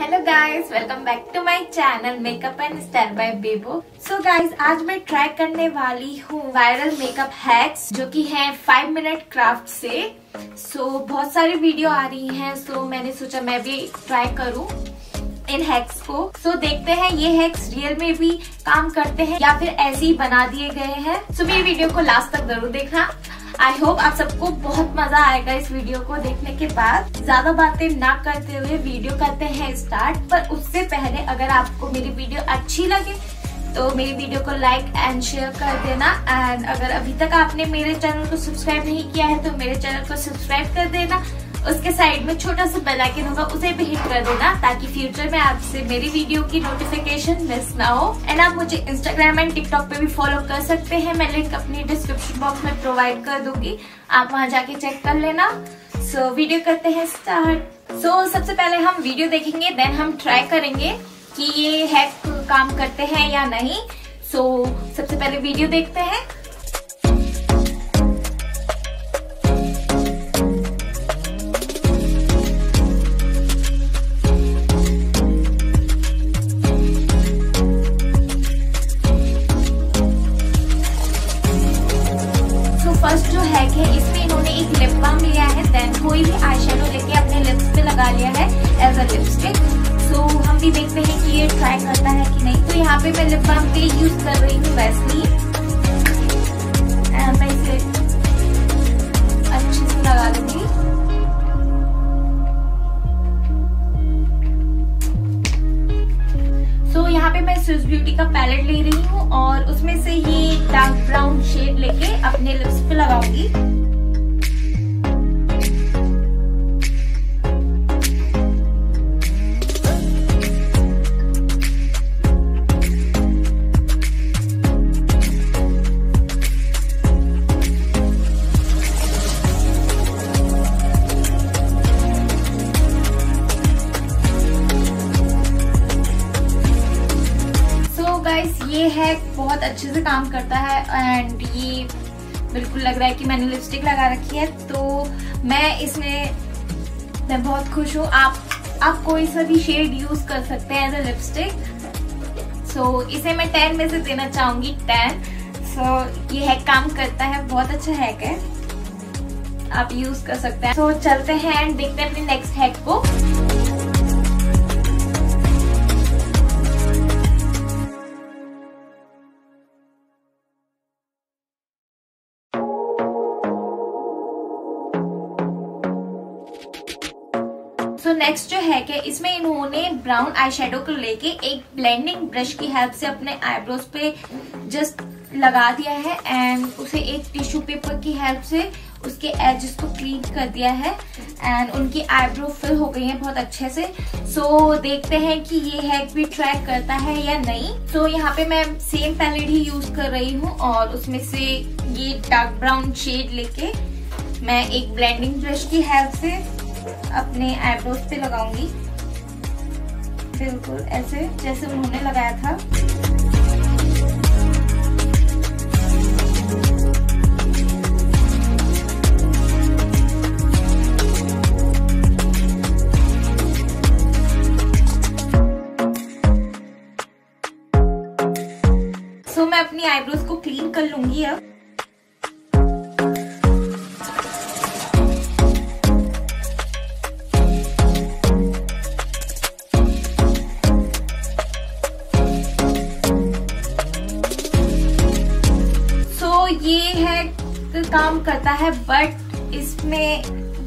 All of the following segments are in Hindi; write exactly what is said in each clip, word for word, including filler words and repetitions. Hello guys, welcome back to my channel makeup and style by Bebo. So guys, आज मैं ट्राई करने वाली हूँ वायरल मेकअप हैक्स जो कि है फाइव मिनट क्राफ्ट से। सो so, बहुत सारी वीडियो आ रही हैं, सो so, मैंने सोचा मैं भी ट्राई करूँ इन हैक्स को। सो so, देखते हैं ये हैक्स रियल में भी काम करते हैं या फिर ऐसे ही बना दिए गए हैं। सो so, मेरी वीडियो को लास्ट तक जरूर देखना। आई होप आप सबको बहुत मजा आएगा इस वीडियो को देखने के बाद। ज्यादा बातें ना करते हुए वीडियो करते हैं स्टार्ट, पर उससे पहले अगर आपको मेरी वीडियो अच्छी लगे तो मेरी वीडियो को लाइक एंड शेयर कर देना। एंड अगर अभी तक आपने मेरे चैनल को सब्सक्राइब नहीं किया है तो मेरे चैनल को सब्सक्राइब कर देना। उसके साइड में छोटा सा बेल आइकन होगा, उसे भी हिट कर देना ताकि फ्यूचर में आपसे मेरी वीडियो की नोटिफिकेशन मिस ना हो। एंड आप मुझे इंस्टाग्राम एंड टिकटॉक पे भी फॉलो कर सकते हैं। मैं लिंक अपनी डिस्क्रिप्शन बॉक्स में प्रोवाइड कर दूंगी, आप वहां जाके चेक कर लेना। सो so, वीडियो करते हैं स्टार्ट। सो so, सबसे पहले हम वीडियो देखेंगे, देन हम ट्राई करेंगे कि ये हैक काम करते हैं या नहीं। सो so, सबसे पहले वीडियो देखते हैं। फर्स्ट जो हैक है, इसमें इन्होंने एक लिप बाम लिया है, देन कोई भी आई शेडो लेके अपने लिप्स पे लगा लिया है एज अ लिपस्टिक। सो हम भी देखते हैं कि ये ट्राई करता है कि नहीं। तो यहाँ पे मैं लिप बाम के लिए यूज कर रही हूँ वैसलीन। मैं इसे अच्छे से लगा लूंगी। सो so, यहाँ पे मैं स्विस ब्यूटी का पैलेट ले रही हूँ और उसमें से ये डार्क ब्राउन शेड लेके अपने लिप्स पे लगाऊंगी। ये हैक बहुत अच्छे से काम करता है एंड ये बिल्कुल लग रहा है कि मैंने लिपस्टिक लगा रखी है, तो मैं इसमें मैं बहुत खुश हूँ। आप आप कोई सा भी शेड यूज कर सकते हैं एज अ लिपस्टिक। सो इसे मैं टेन में से देना चाहूंगी, टेन। सो ये हैक काम करता है, बहुत अच्छा हैक है, आप यूज कर सकते हैं। सो चलते हैं एंड देखते हैं अपने नेक्स्ट हैक को। तो नेक्स्ट जो हैक है, इसमें इन्होंने ब्राउन आई शेडो को लेके एक ब्लेंडिंग ब्रश की हेल्प से अपने आईब्रोज पे जस्ट लगा दिया है एंड उसे एक टिश्यू पेपर की हेल्प से उसके एजेस को क्लीन कर दिया है एंड उनकी आईब्रो फिल हो गई है बहुत अच्छे से। सो so, देखते हैं कि ये हैक भी ट्राई करता है या नहीं। तो so, यहाँ पे मैं सेम पैलेट ही यूज कर रही हूँ और उसमें से ये डार्क ब्राउन शेड लेके मैं एक ब्लेंडिंग ब्रश की हेल्प से अपने आईब्रोज पे लगाऊंगी, बिल्कुल ऐसे जैसे उन्होंने लगाया था। सो so, मैं अपनी आईब्रोज को क्लीन कर लूंगी अब। काम करता है बट इसमें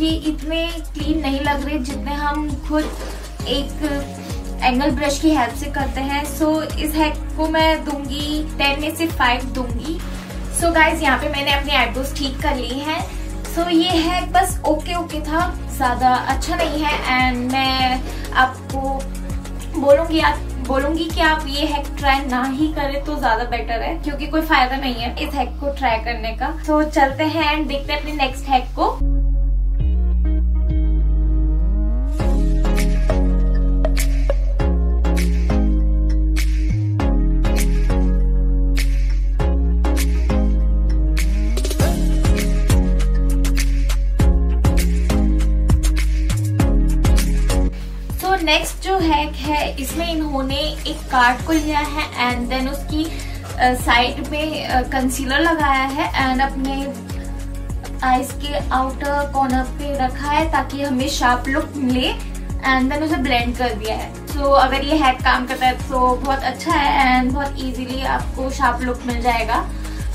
ये इतने क्लीन नहीं लग रहे जितने हम खुद एक एंगल ब्रश की हेल्प से करते हैं। सो so, इस हैक को मैं दूंगी टेन में से फाइव दूंगी। सो so, गाइज, यहाँ पे मैंने अपनी आईब्रोज ठीक कर ली है। सो so, ये हैक बस ओके ओके था, ज्यादा अच्छा नहीं है एंड मैं आपको बोलूँगी आप बोलूंगी कि आप ये हैक ट्राई ना ही करें तो ज्यादा बेटर है, क्योंकि कोई फायदा नहीं है इस हैक को ट्राई करने का। तो चलते हैं एंड देखते हैं अपने नेक्स्ट हैक को। नेक्स्ट जो हैक है, इसमें इन्होंने एक कार्ड को लिया है एंड देन उसकी साइड में कंसीलर लगाया है एंड अपने आईज के आउटर कॉर्नर पे रखा है ताकि हमें शार्प लुक मिले एंड देन उसे ब्लेंड कर दिया है। सो so, अगर ये हैक काम करता है तो बहुत अच्छा है एंड बहुत इजीली आपको शार्प लुक मिल जाएगा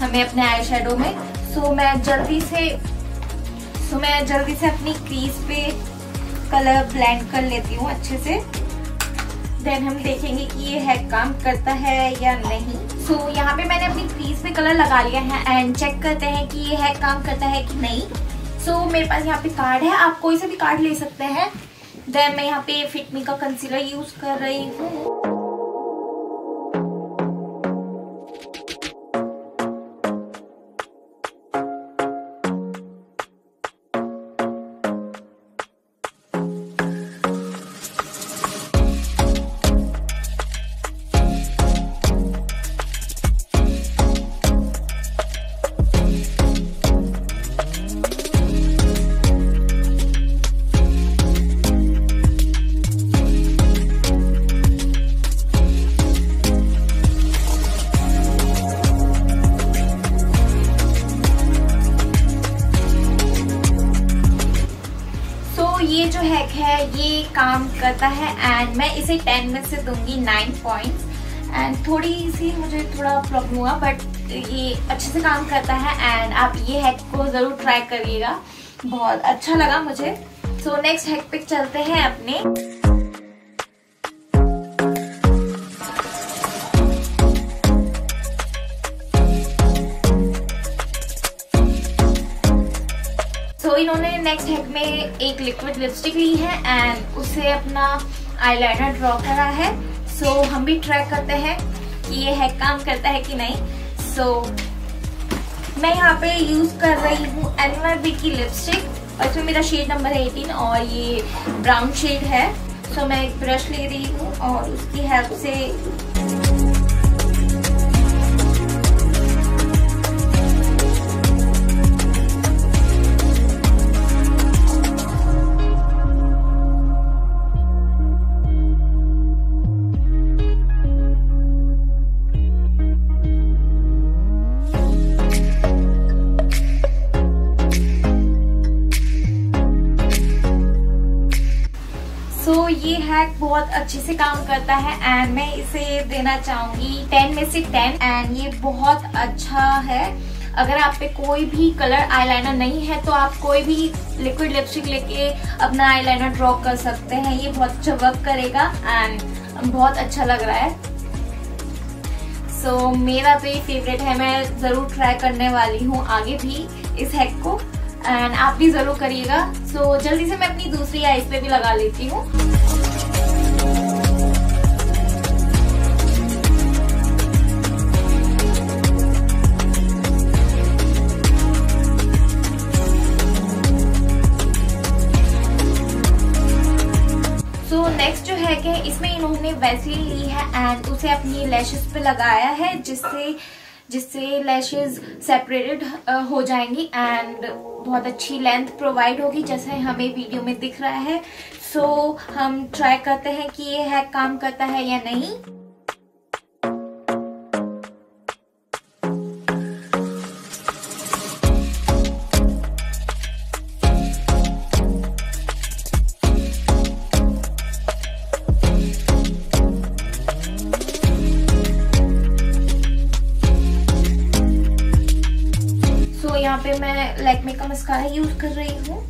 हमें अपने आई शेडो में। सो so, मैं जल्दी से सो so, मैं जल्दी से अपनी क्रीज पे कलर ब्लेंड कर लेती हूँ अच्छे से, देन हम देखेंगे कि ये हैक काम करता है या नहीं। सो so, यहाँ पे मैंने अपनी क्रीज पे कलर लगा लिया है एंड चेक करते हैं कि ये हैक काम करता है कि नहीं। सो so, मेरे पास यहाँ पे कार्ड है, आप कोई सा भी कार्ड ले सकते हैं। देन मैं यहाँ पे फिटमी का कंसीलर यूज कर रही हूँ। ये जो हैक है ये काम करता है एंड मैं इसे टेन में से दूंगी नाइन पॉइंट्स एंड थोड़ी सी मुझे थोड़ा प्रॉब्लम हुआ बट ये अच्छे से काम करता है एंड आप ये हैक को ज़रूर ट्राई करिएगा, बहुत अच्छा लगा मुझे। सो नेक्स्ट हैक पे चलते हैं अपने। इन्होंने नेक्स्ट हैक में एक लिक्विड लिपस्टिक ली है एंड उसे अपना आईलाइनर ड्रॉ करा है। सो so, हम भी ट्राई करते हैं कि ये हैक काम करता है कि नहीं। सो so, मैं यहाँ पे यूज कर रही हूँ एनवर बी की लिपस्टिक और इसमें मेरा शेड नंबर है एटीन और ये ब्राउन शेड है। सो so, मैं एक ब्रश ले रही हूँ और उसकी हेल्प से तो ये हैक बहुत अच्छे से काम करता है एंड मैं इसे देना चाहूंगी टेन में से टेन एंड ये बहुत अच्छा है। अगर आप पे कोई भी कलर आईलाइनर नहीं है तो आप कोई भी लिक्विड लिपस्टिक लेके अपना आईलाइनर ड्रॉ कर सकते हैं, ये बहुत अच्छा वर्क करेगा एंड बहुत अच्छा लग रहा है। सो so, मेरा तो ये फेवरेट है, मैं ज़रूर ट्राई करने वाली हूँ आगे भी इस हैक को एंड आप भी ज़रूर करिएगा। सो so, जल्दी से मैं अपनी दूसरी आईज पे भी लगा लेती हूँ। सो so, नेक्स्ट जो है कि इसमें इन्होंने वैसलीन ली है एंड उसे अपनी लैशेस पे लगाया है जिससे जिससे लैशेस सेपरेटेड हो जाएंगी एंड बहुत अच्छी लेंथ प्रोवाइड होगी जैसे हमें वीडियो में दिख रहा है। सो so, हम ट्राई करते हैं कि ये हैक काम करता है या नहीं। यहाँ पे मैं लैक्मे का मस्कारा यूज कर रही हूँ।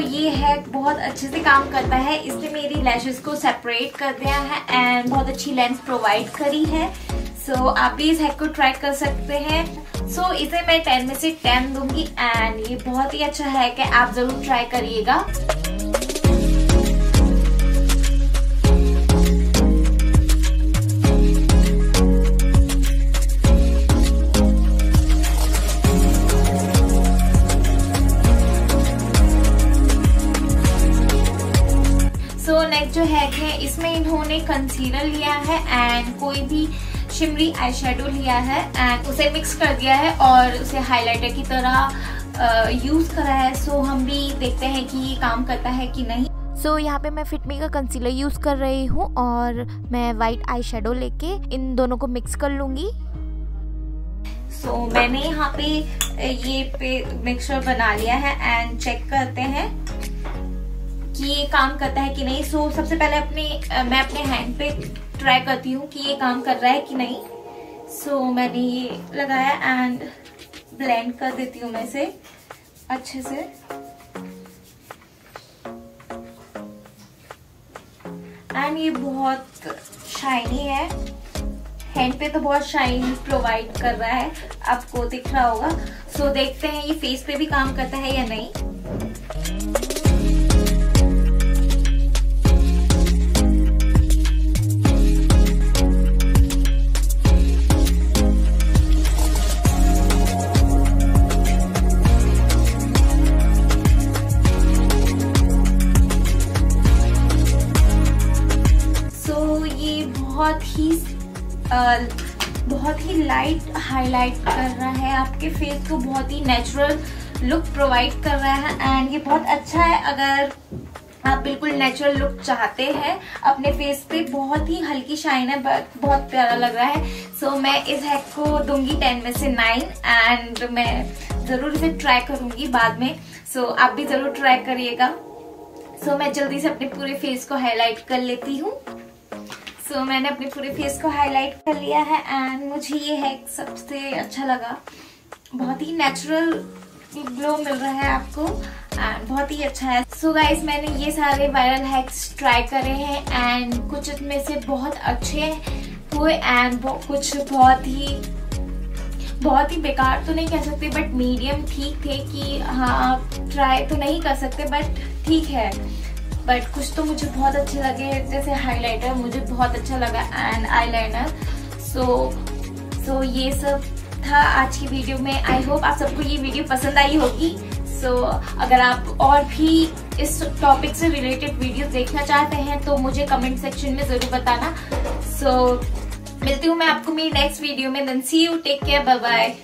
ये हैक बहुत अच्छे से काम करता है, इसने मेरी लैशेस को सेपरेट कर दिया है एंड बहुत अच्छी लेंथ प्रोवाइड करी है। सो so, आप भी इस हैक को ट्राई कर सकते हैं। सो so, इसे मैं टेन में से टेन दूंगी एंड ये बहुत ही अच्छा हैक है, आप ज़रूर ट्राई करिएगा। जो हैक है इसमें इन्होंने कंसीलर लिया है एंड कोई भी शिमरी आई शेडो लिया है एंड उसे मिक्स कर दिया है और उसे हाइलाइटर की तरह यूज़ करा है। सो so, हम भी देखते हैं कि ये काम करता है कि नहीं। सो so, यहाँ पे मैं फिटमी का कंसीलर यूज़ कर रही हूँ और मैं वाइट आई शेडो लेके इन दोनों को मिक्स कर लूँगी। सो so, मैंने यहाँ पे ये पे मिक्सचर बना लिया है एंड चेक करते हैं कि ये काम करता है कि नहीं। सो so, सबसे पहले अपने मैं अपने हैंड पे ट्राई करती हूँ कि ये काम कर रहा है कि नहीं। सो so, मैंने ये लगाया एंड ब्लेंड कर देती हूँ मैं इसे अच्छे से। एंड ये बहुत शाइनी है, हैंड पे तो बहुत शाइन प्रोवाइड कर रहा है, आपको दिख रहा होगा। सो so, देखते हैं ये फेस पे भी काम करता है या नहीं। सो so, ये बहुत ही बहुत ही लाइट हाईलाइट कर रहा है आपके फेस को, बहुत ही नेचुरल लुक प्रोवाइड कर रहा है एंड ये बहुत अच्छा है। अगर आप बिल्कुल नेचुरल लुक चाहते हैं अपने फेस पे, बहुत ही हल्की शाइन है, बहुत प्यारा लग रहा है। सो so, मैं इस हैक को दूंगी टेन में से नाइन एंड मैं ज़रूर इसे ट्राई करूँगी बाद में। सो so, आप भी ज़रूर ट्राई करिएगा। सो so, मैं जल्दी से अपने पूरे फेस को हाईलाइट कर लेती हूँ। सो so, मैंने अपने पूरे फेस को हाईलाइट कर लिया है एंड मुझे ये हैक सबसे अच्छा लगा। बहुत ही नेचुरल ग्लो मिल रहा है आपको एंड बहुत ही अच्छा है। सो so गाइस, मैंने ये सारे वायरल हैक्स ट्राई करे हैं एंड कुछ इनमें से बहुत अच्छे हुए एंड कुछ बहुत ही बहुत ही बेकार तो नहीं कह सकते, बट मीडियम ठीक थे कि हाँ ट्राई तो नहीं कर सकते बट ठीक है। बट कुछ तो मुझे बहुत अच्छे लगे, जैसे हाइलाइटर मुझे बहुत अच्छा लगा एंड आईलाइनर। सो सो ये सब था आज की वीडियो में। आई होप आप सबको ये वीडियो पसंद आई होगी। सो so, अगर आप और भी इस टॉपिक से रिलेटेड वीडियोस देखना चाहते हैं तो मुझे कमेंट सेक्शन में ज़रूर बताना। सो so, मिलती हूँ मैं आपको मेरी नेक्स्ट वीडियो में। Then see you, take care, bye bye.